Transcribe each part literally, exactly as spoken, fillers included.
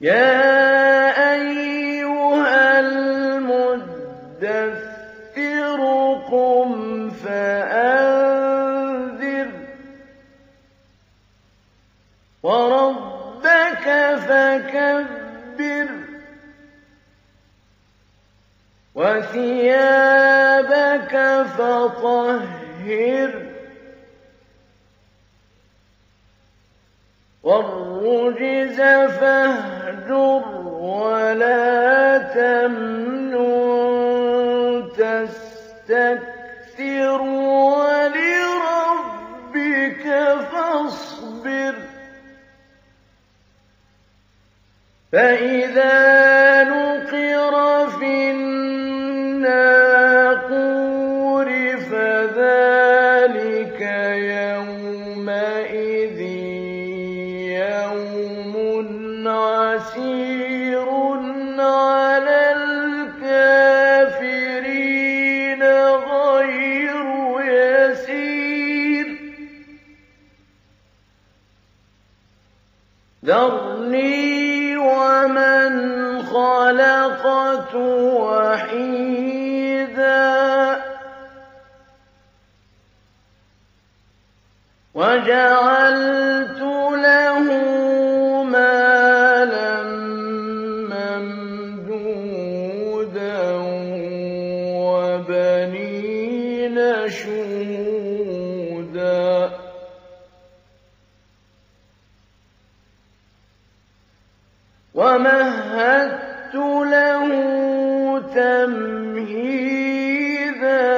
يا أيها المدثر قم فأنذر وربك فكبر وثيابك فطهر والرجز فاهجر ولا تمنن تستكثر ولربك فاصبر فإذا نقر في الناقور فذلك يومئذ يوم عسير على الكافرين غير يسير ذرني ومن خلقت وحيدا وجعلت له شهودا ومهدت له تمهيدا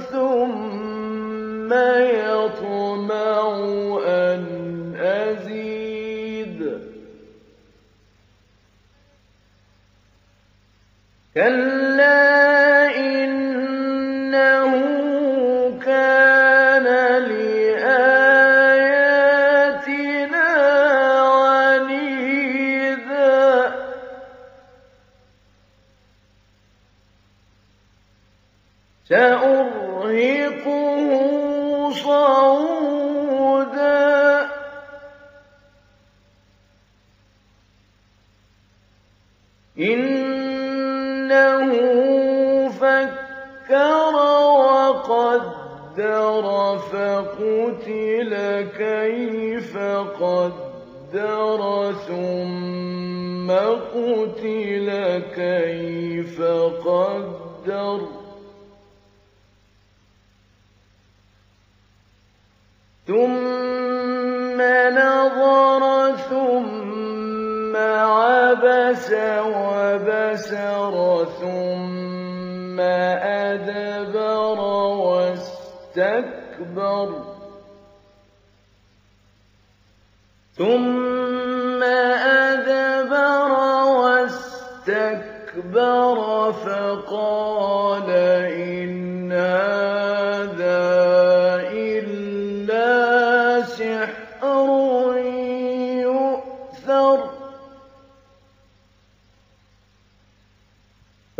ثم يطمع أن أزيد كلا سأرهقه صعودا إنه فكر وقدر فقتل كيف قدر ثم قتل كيف قدر ثم نظر ثم عبس وبسر ثم أدبر واستكبر ثم أدبر واستكبر فقال إن هذا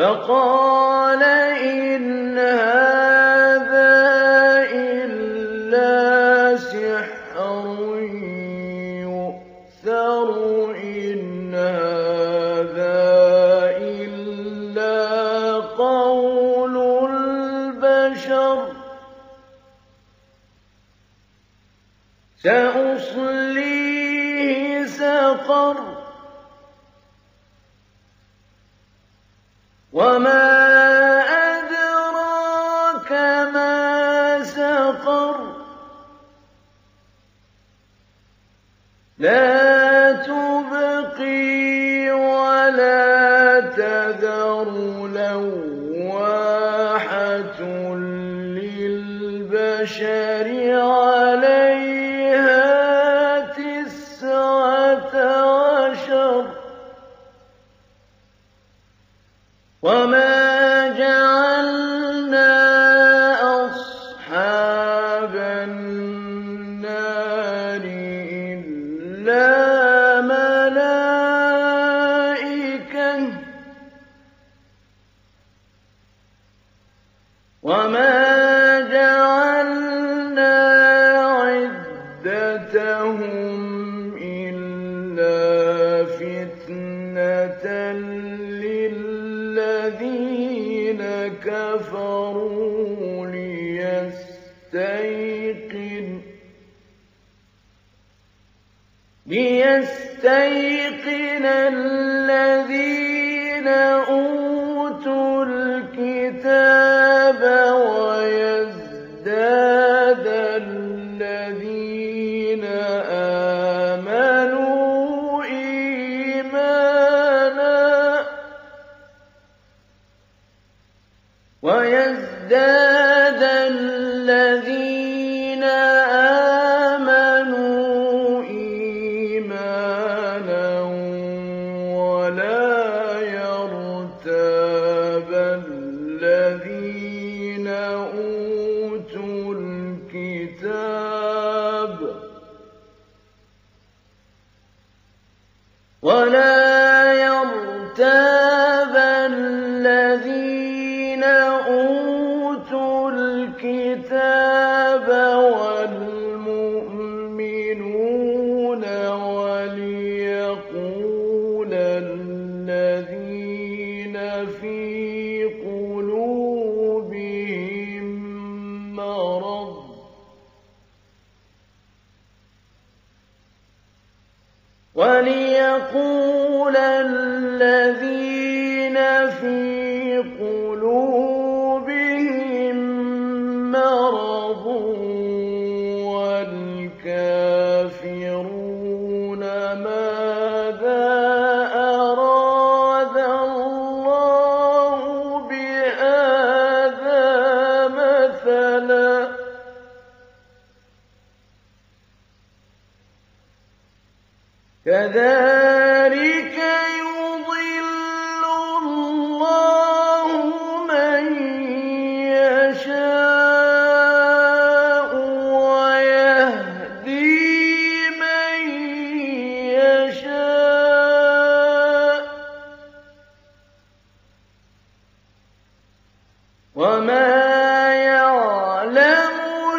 فقال إن هذا إلا سحر يؤثر إن هذا إلا قول البشر سأصليه سقر وما أدراك ما سقر لا تبقي ولا تذر لواحة للبشر عليها تسعة عشر وما جعلنا أصحاب النار إلا ملائكة وما جعلنا عدتهم إلا فتنة يستيقن الذين أوتوا الكتاب ويزداد الذين آمنوا إيمانا ويزداد الذين آمنوا إيمانا ولا يرتاب الذين أوتوا الكتاب ولا يرتاب الذين أوتوا الكتاب والمؤمنون وليقول الذين في قلوبهم مرض وليقول الذين في قلوبهم مرض والكافرون ماذا أراد الله بهذا مثلا كذلك يضل الله من يشاء ويهدي من يشاء وما يعلم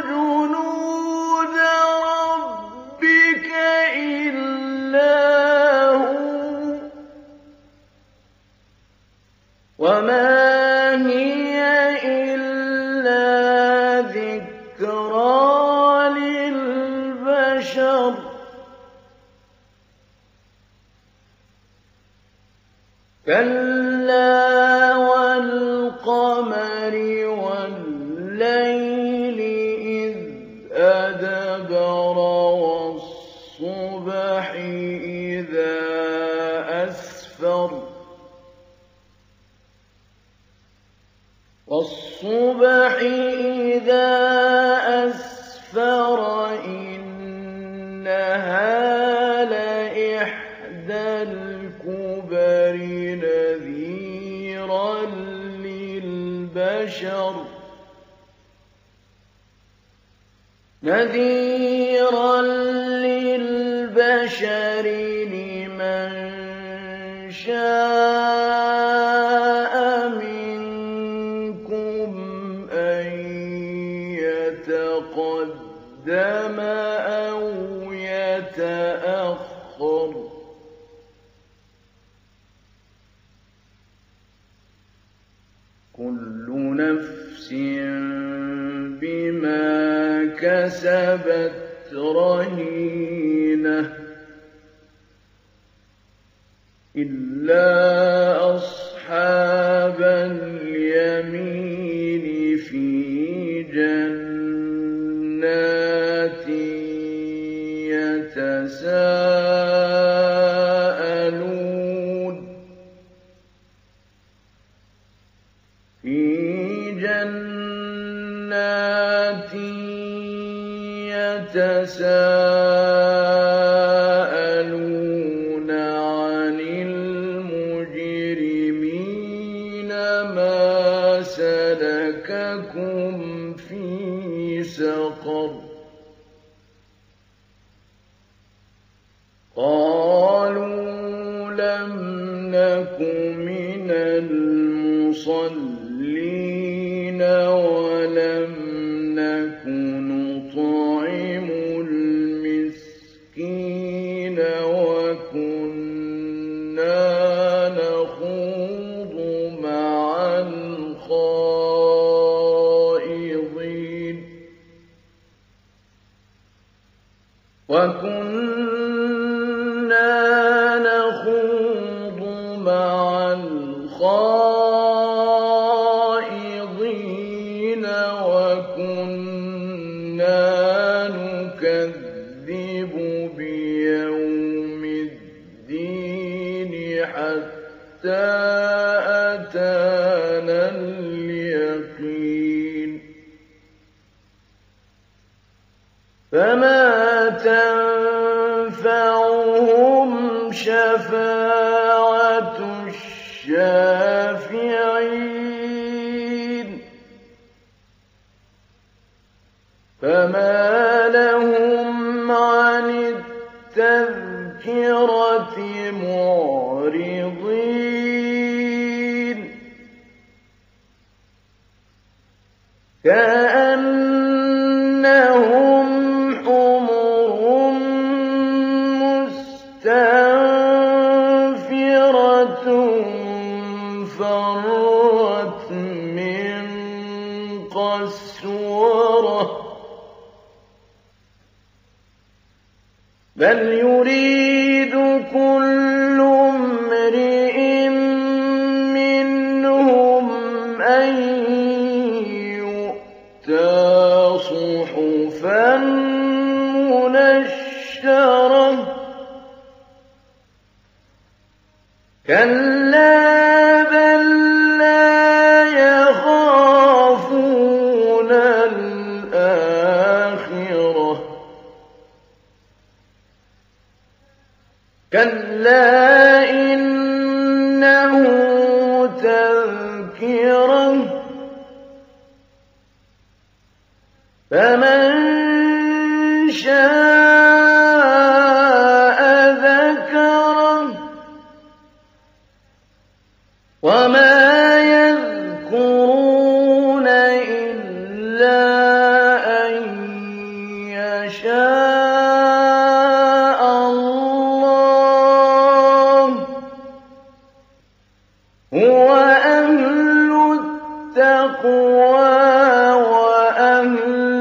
جنود ربك وما هي إلا ذكرى للبشر كلا والقمر والليل إذ أدبر والصبح إذا أسفر والصبح إذا أسفر إنها لإحدى الكبر نذيرا للبشر نذيرا للبشر لمن شاء منكم أن يتقدم أو يتأخر كل نفس بما كسبت رهينة إلا أصحاب اليمين في جنات يتساءلون في جنات يتساءلون عن المجرمين ما سلككم في سقر قالوا لم نك من المصلين ولم نك نطعم حتى أتانا اليقين فما تنفعهم شفاعة الشافعين فما لهم عن التذكرة معرضين كأنهم حمر مستنفرة فرت من قسورة بل يريد كل امرئ منهم أن يؤتى صحفا منشرة كلا بل لا يخافون الآخرة كلا إنه تذكرة فمن شاء ذكره وما يذكرون إلا أن يشاء الله هو أهل التقوى وأهل